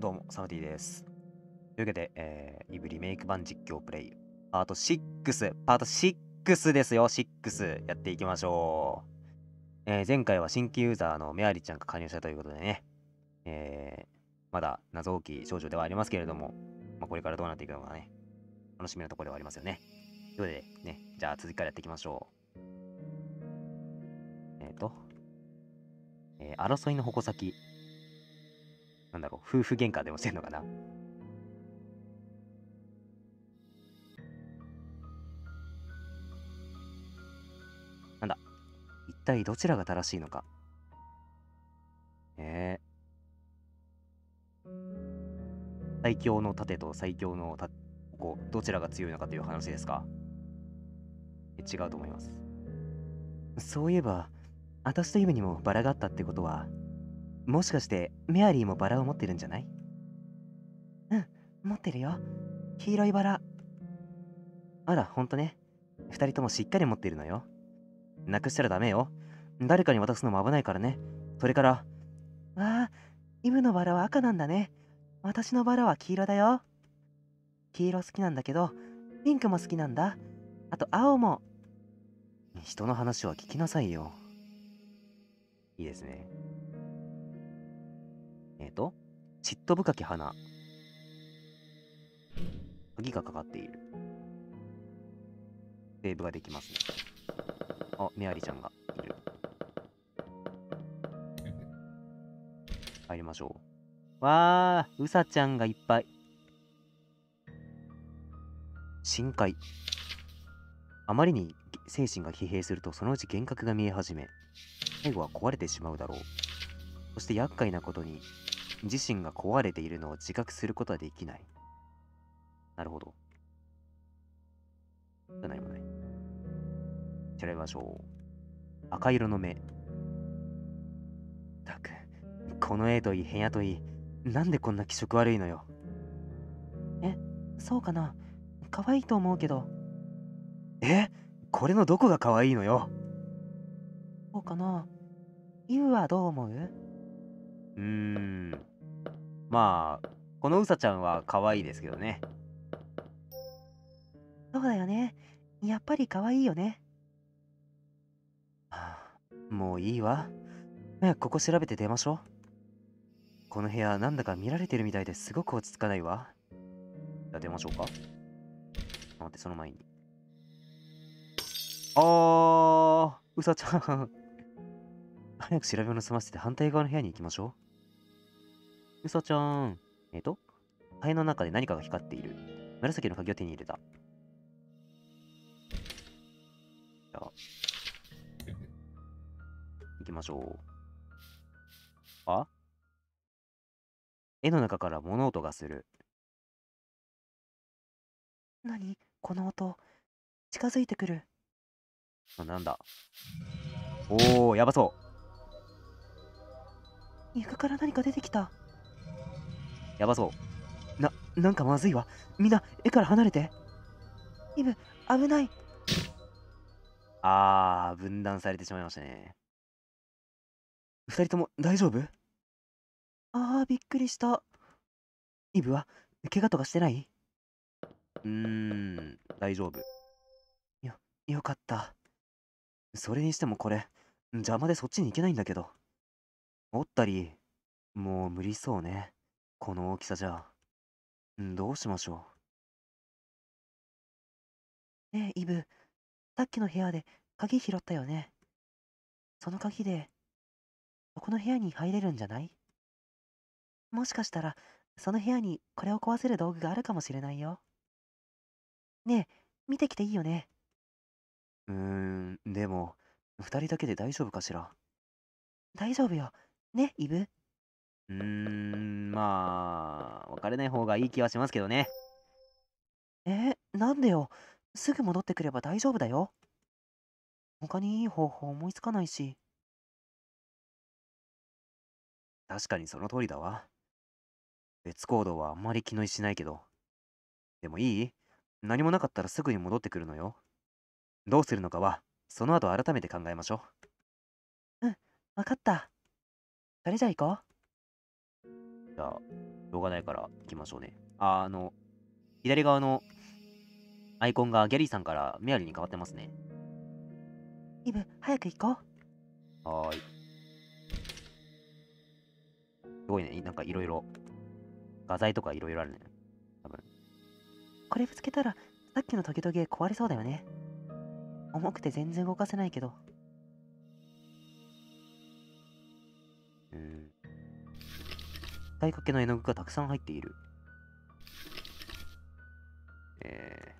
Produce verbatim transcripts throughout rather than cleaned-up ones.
どうも、サムティです。というわけで、えー、イブリメイク版実況プレイパートシックス、パートシックスですよ、シックスやっていきましょう。えー、前回は新規ユーザーのメアリちゃんが加入したということでね、えー、まだ謎多き少女ではありますけれども、まあ、これからどうなっていくのかね、楽しみなところではありますよね。ということでね、じゃあ続きからやっていきましょう。えっ、ー、と、えー、争いの矛先。なんだろう、夫婦喧嘩でもしてんのかな。なんだ、一体どちらが正しいのか。えー、最強の盾と最強の矛、どちらが強いのかという話ですか。え、違うと思います。そういえば、私とイブにもバラがあったってことは、もしかしてメアリーもバラを持ってるんじゃない？うん、持ってるよ。黄色いバラ。あら、ほんとね。二人ともしっかり持ってるのよ。なくしたらダメよ。誰かに渡すのも危ないからね。それから、ああ、イブのバラは赤なんだね。私のバラは黄色だよ。黄色好きなんだけど、ピンクも好きなんだ。あと青も。人の話は聞きなさいよ。いいですね。えっと、嫉妬深き花。鍵がかかっている。セーブができますね。あ、メアリちゃんがいる。入りましょう。わー、ウサちゃんがいっぱい。深海。あまりに精神が疲弊すると、そのうち幻覚が見え始め、最後は壊れてしまうだろう。そして厄介なことに、自身が壊れているのを自覚することはできない。なるほど。何もない。調べましょう。赤色の目。たく、この絵といい部屋といい、なんでこんな気色悪いのよ。え、そうかな。可愛いと思うけど。え、これのどこが可愛いのよ。そうかな。イブはどう思う？うーん、まあこのウサちゃんは可愛いですけどね。そうだよね、やっぱり可愛いよね。はあ、もういいわ。早くここ調べて出ましょう。この部屋なんだか見られてるみたいですごく落ち着かないわ。じゃあ出ましょうか。待って、その前に、あー、ウサちゃん早く調べ物済ませて反対側の部屋に行きましょう。ウサちゃん。えっと、灰の中で何かが光っている。紫の鍵を手に入れた。じゃあ、行きましょう。あ、絵の中から物音がする。何この音。近づいてくる。なんだ。おー、やばそう。床から何か出てきた。やばそう。な、なんかまずいわ。みんな、絵から離れて。イブ、危ない。あー、分断されてしまいましたね。二人とも大丈夫？あー、びっくりした。イブは怪我とかしてない？うーん、大丈夫よ。よかった。それにしてもこれ邪魔でそっちに行けないんだけど。折ったり、もう無理そうね。この大きさじゃ。どうしましょう。ねえ、イブ。さっきの部屋で鍵拾ったよね。その鍵で、この部屋に入れるんじゃない？もしかしたら、その部屋にこれを壊せる道具があるかもしれないよ。ねえ、見てきていいよね。うーん、でも、二人だけで大丈夫かしら。大丈夫よ。ね、イブ。うーん、まあ、別れない方がいい気はしますけどね。えー、なんでよ。すぐ戻ってくれば大丈夫だよ。他にいい方法思いつかないし。確かにその通りだわ。別行動はあんまり気乗りしないけど。でもいい？何もなかったらすぐに戻ってくるのよ。どうするのかは、その後改めて考えましょう。うん、わかった。それじゃあ行こう。じゃあ。しょうがないから行きましょうね。あ、あの、左側のアイコンがギャリーさんからメアリーに変わってますね。イブ、早く行こう。はーい。すごいね、なんかいろいろ。画材とかいろいろあるね。多分。これぶつけたら、さっきのトゲトゲ壊れそうだよね。重くて全然動かせないけど。うん。使いかけの絵の具がたくさん入っている。え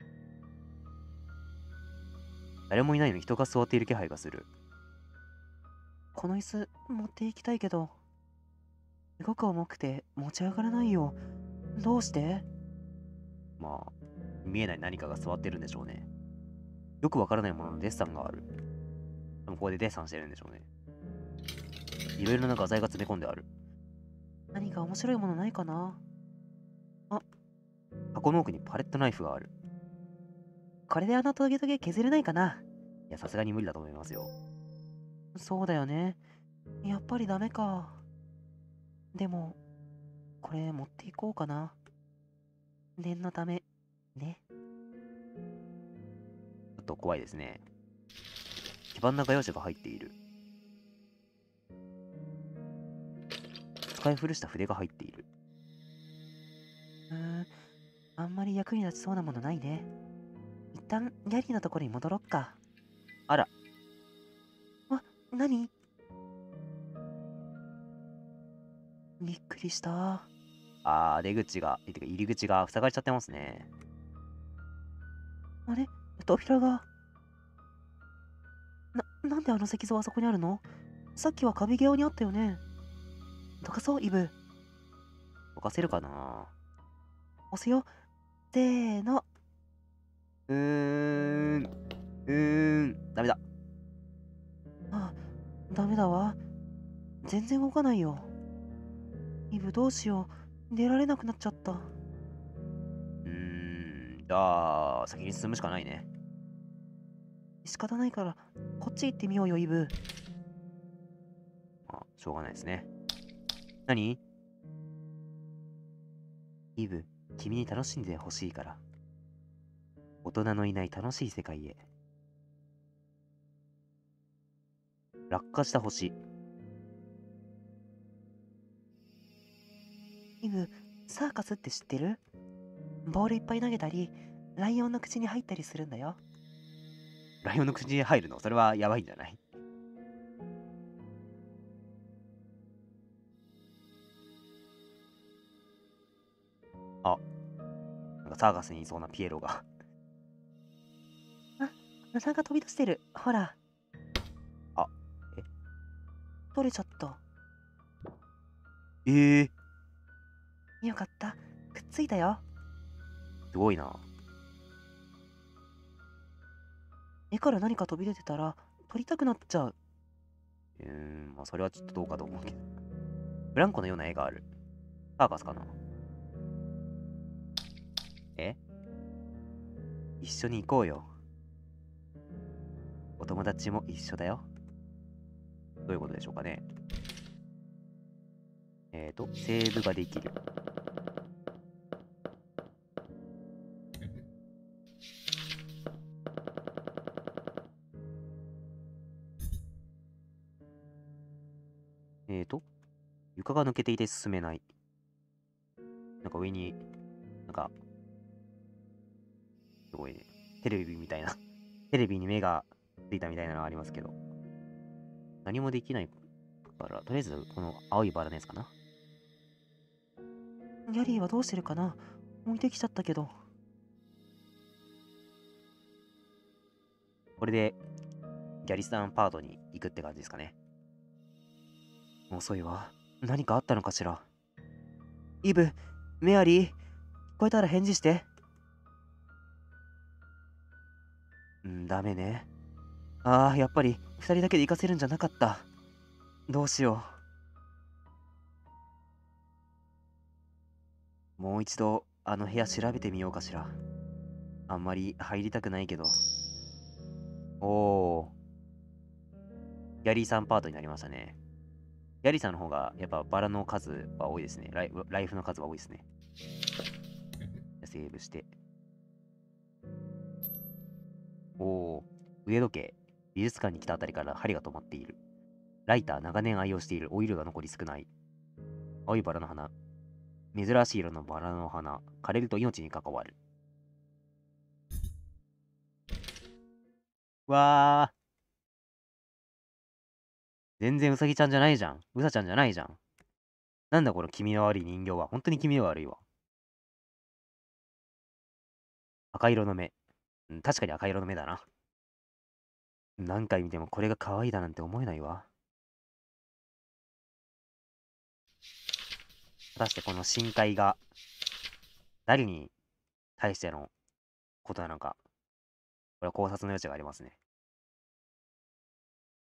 ー、誰もいないのに人が座っている気配がする。この椅子持っていきたいけど、すごく重くて持ち上がらないよ。どうして？まあ、見えない何かが座ってるんでしょうね。よくわからないもののデッサンがある。でもここでデッサンしてるんでしょうね。いろいろな画材が詰め込んである。何か面白いものないかな。あ、箱の奥にパレットナイフがある。これであのトゲトゲ削れないかな。いや、さすがに無理だと思いますよ。そうだよね。やっぱりダメか。でも、これ持っていこうかな。念のため、ね。ちょっと怖いですね。基板な画用紙が入っている。使い古した筆が入っている。うーん、あんまり役に立ちそうなものないね。一旦ギャリーのところに戻ろっか。あら。わ、なに？びっくりした。あー、出口が、てか入り口が塞がれちゃってますね。あれ？扉が。な、なんであの石像はそこにあるの？さっきは壁際にあったよね。どかそう、イブ。どかせるかな。押せよ。せーの。うーん。うーん。ダメだ。あ、ダメだわ。全然動かないよ。イブ、どうしよう。出られなくなっちゃった。うーん。じゃあ、先に進むしかないね。仕方ないから、こっち行ってみようよ、イブ。まあ、しょうがないですね。何？イブ、君に楽しんでほしいから。大人のいない楽しい世界へ。落下した星。イブ、サーカスって知ってる？ボールいっぱい投げたり、ライオンの口に入ったりするんだよ。ライオンの口に入るの？それはやばいんじゃない？あ、なんかサーカスにいそうなピエロが。あ、鼻が飛び出してる。ほら。あ、え？取れちゃった。えー。よかった。くっついたよ。すごいな。絵から何か飛び出てたら、取りたくなっちゃう。うーん、まあそれはちょっとどうかと思うけど。ブランコのような絵がある。サーカスかな。え？一緒に行こうよ。お友達も一緒だよ。どういうことでしょうかね。えっと、セーブができる。えっと、床が抜けていて進めない。なんか上に、なんか、すごいね。テレビみたいな。テレビに目がついたみたいなのがありますけど。何もできないから、とりあえずこの青いバラのやつかな。ギャリーはどうしてるかな？置いてきちゃったけど。これで、ギャリーさんパートに行くって感じですかね。遅いわ。何かあったのかしら。イブ、メアリー、聞こえたら返事して。うん、ダメね。ああ、やっぱりふたりだけで行かせるんじゃなかった。どうしよう。もう一度あの部屋調べてみようかしら。あんまり入りたくないけど。おお。ギャリーさんパートになりましたね。ヤリさんの方がやっぱバラの数は多いですね。ライ、ライフの数は多いですね。セーブして。おお、腕時計。美術館に来たあたりから針が止まっている。ライター、長年愛用している。オイルが残り少ない。青いバラの花。珍しい色のバラの花。枯れると命に関わる。わー。全然ウサギちゃんじゃないじゃん。ウサちゃんじゃないじゃん。なんだこの気味の悪い人形は。本当に気味が悪いわ。赤色の目。うん、確かに赤色の目だな。何回見てもこれが可愛いだなんて思えないわ。果たしてこの深海が誰に対してのことなのか、これは考察の余地がありますね。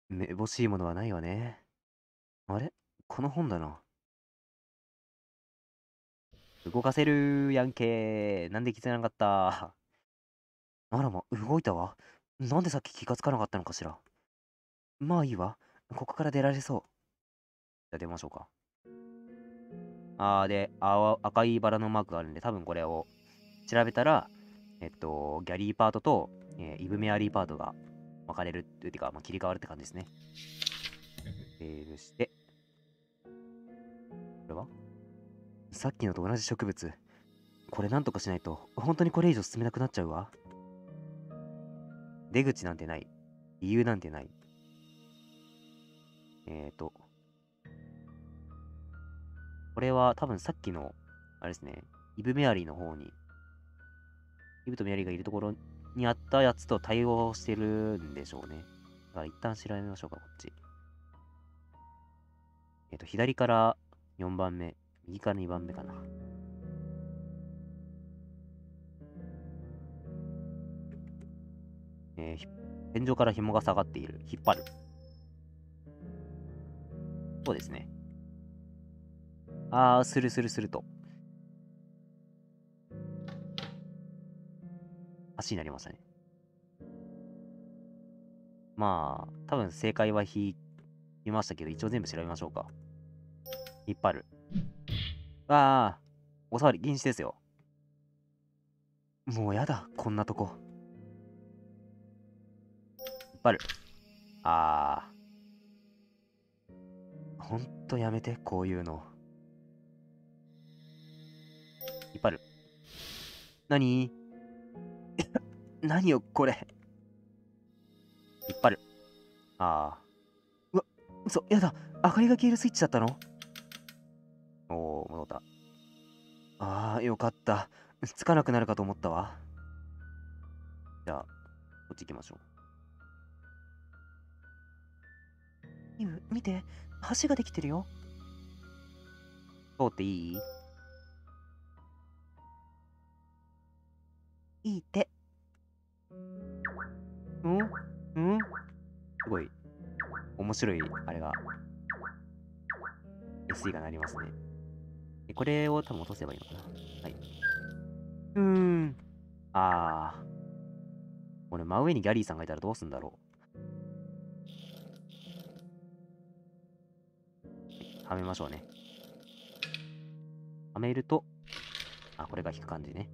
めぼしいものはないわね。あれこの本だな。動かせるやんけー。なんで気づかなかった。あらま、動いたわ。なんでさっき気がつかなかったのかしら。まあいいわ。ここから出られそう。じゃあ出ましょうか。あーで、あ赤いバラのマークがあるんで、多分これを調べたら、えっと、ギャリーパートと、えー、イブメアリーパートが分かれるっていうか、まあ、切り替わるって感じですね。セーブして。これはさっきのと同じ植物。これなんとかしないと、本当にこれ以上進めなくなっちゃうわ。出口なんてない。理由なんてない。えっと。これは多分さっきの、あれですね、イブメアリーの方に、イブとメアリーがいるところにあったやつと対応してるんでしょうね。だから一旦調べましょうか、こっち。えっと、左からよんばんめ、右からにばんめかな。えー、天井から紐が下がっている。引っ張る。そうですね。あー、するするすると。足になりましたね。まあ、多分正解は引きましたけど、一応全部調べましょうか。引っ張る。あー、お触り禁止ですよ。もうやだ、こんなとこ。引っ張る。あー。ほんとやめて、こういうの。引っ張る。何何よこれ。引っ張る。ああ。うわ、嘘、やだ。明かりが消えるスイッチだったの。おー、戻った。ああ、よかった。つかなくなるかと思ったわ。じゃあ、こっち行きましょう。イブ、見て。橋ができてるよ。通っていい？いいって。うんうん、すごい面白いあれが エスイー が鳴りますね。これを多分落とせばいいのかな。はい。うーん。ああ。俺真上にギャリーさんがいたらどうすんだろう。はめましょうね。はめると、あ、これが引く感じね。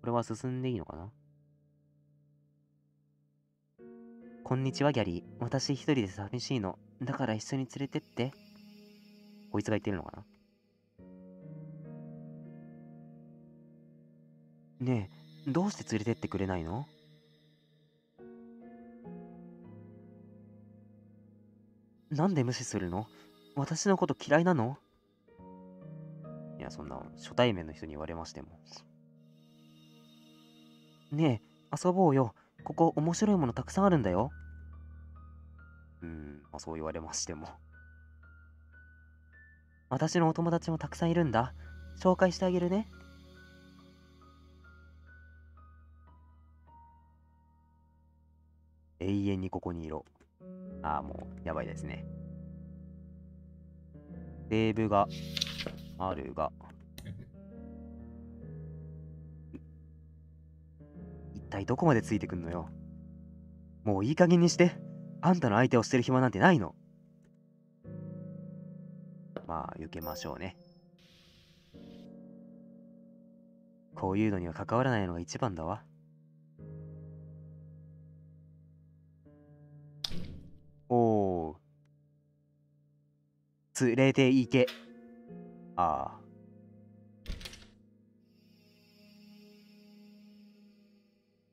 これは進んでいいのかな。こんにちはギャリー。私一人で寂しいの。だから一緒に連れてって。こいつが言ってるのかな。ねえ、どうして連れてってくれないの？なんで無視するの？私のこと嫌いなの？いや、そんな初対面の人に言われましても。ねえ、遊ぼうよ。ここ面白いものたくさんあるんだよ。うーん、まあ、そう言われましても。私のお友達もたくさんいるんだ。紹介してあげるね。永遠にここにいろ。ああ、もうやばいですね。セーブがあるが。一体どこまでついてくんのよ。もういい加減にして。あんたの相手を捨てる暇なんてないの。まあ、受けましょうね。こういうのには関わらないのが一番だわ。おお。連れて行け。ああ。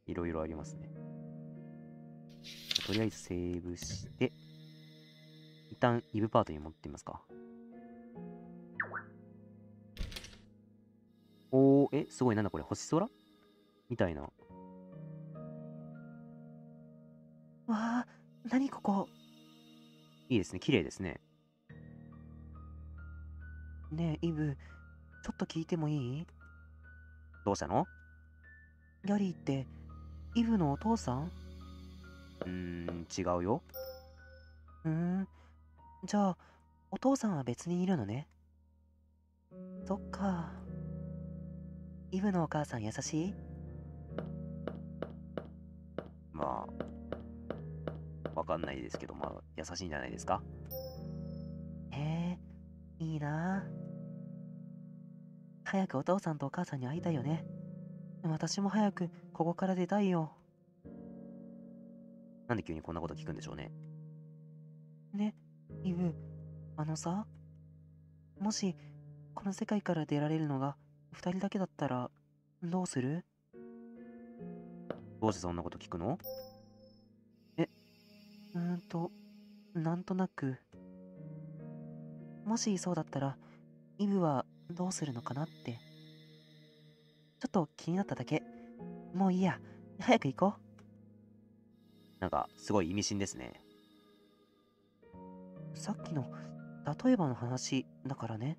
いろいろありますね。とりあえずセーブして、一旦イブパートに持ってみますか。おー、え、すごい、なんだこれ、星空みたいな。わあ、なにここ。いいですね、綺麗ですね。ねえ、イブ、ちょっと聞いてもいい？どうしたの？ギャリーって、イブのお父さん？うーん、違うよ。うーん、じゃあ、お父さんは別にいるのね。そっか。イブのお母さん優しい？まあ、わかんないですけど、まあ、優しいんじゃないですか。へえ、いいな。早くお父さんとお母さんに会いたいよね。私も早くここから出たいよ。なんで急にこんなこと聞くんでしょうね。ね、イブ、あのさ、もし、この世界から出られるのが、二人だけだったらどうする？どうしてそんなこと聞くの？え、うーんと、なんとなく。もしそうだったら、イブはどうするのかなって。ちょっと気になっただけ。もういいや、早く行こう。なんか、すごい意味深ですね。さっきの、例えばの話だからね。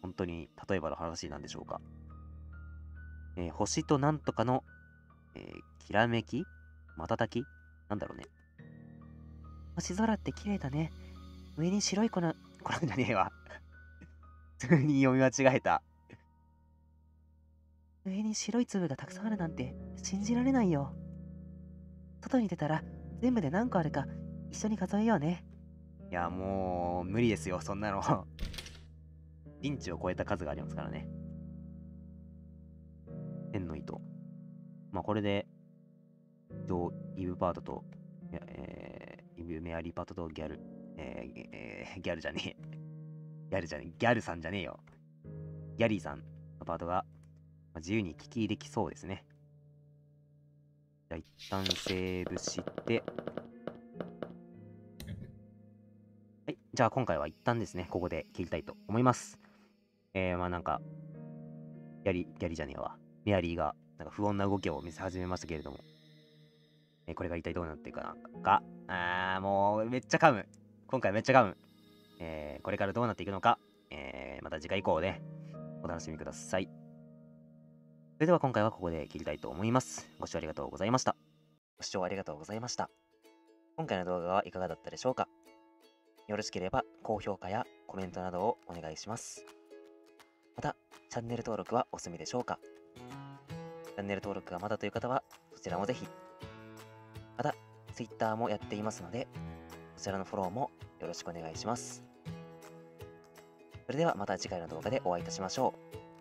本当に例えばの話なんでしょうか。えー、星となんとかの、えー、きらめき？瞬き？なんだろうね。星空って綺麗だね。上に白い粉、粉じゃねえわ。普通に読み間違えた。上に白い粒がたくさんあるなんて信じられないよ。外に出たら全部で何個あるか一緒に数えようね。いや、もう無理ですよ、そんなの。インチを超えた数がありますからね。天の糸。まあ、これで、イブパートと、えー、イブメアリーパートとギャル、えーえー、ギャルじゃねえ。ギャルじゃねえ。ギャルさんじゃねえよ。ギャリーさんのパートが、まあ、自由に聞きできそうですね。じゃあ、一旦セーブして。はい。じゃあ、今回は一旦ですね、ここで切りたいと思います。えー、まあなんか、ギャリ、ギャリじゃねえわ。メアリーが、なんか不穏な動きを見せ始めましたけれども、えー、これが一体どうなっていくかなんか、あー、もう、めっちゃ噛む。今回めっちゃ噛む。えー、これからどうなっていくのか、えー、また次回以降で、お楽しみください。それでは今回はここで切りたいと思います。ご視聴ありがとうございました。ご視聴ありがとうございました。今回の動画はいかがだったでしょうか？よろしければ高評価やコメントなどをお願いします。また、チャンネル登録はお済みでしょうか？チャンネル登録がまだという方は、そちらもぜひ。また、Twitter もやっていますので、そちらのフォローもよろしくお願いします。それではまた次回の動画でお会いいたしましょう。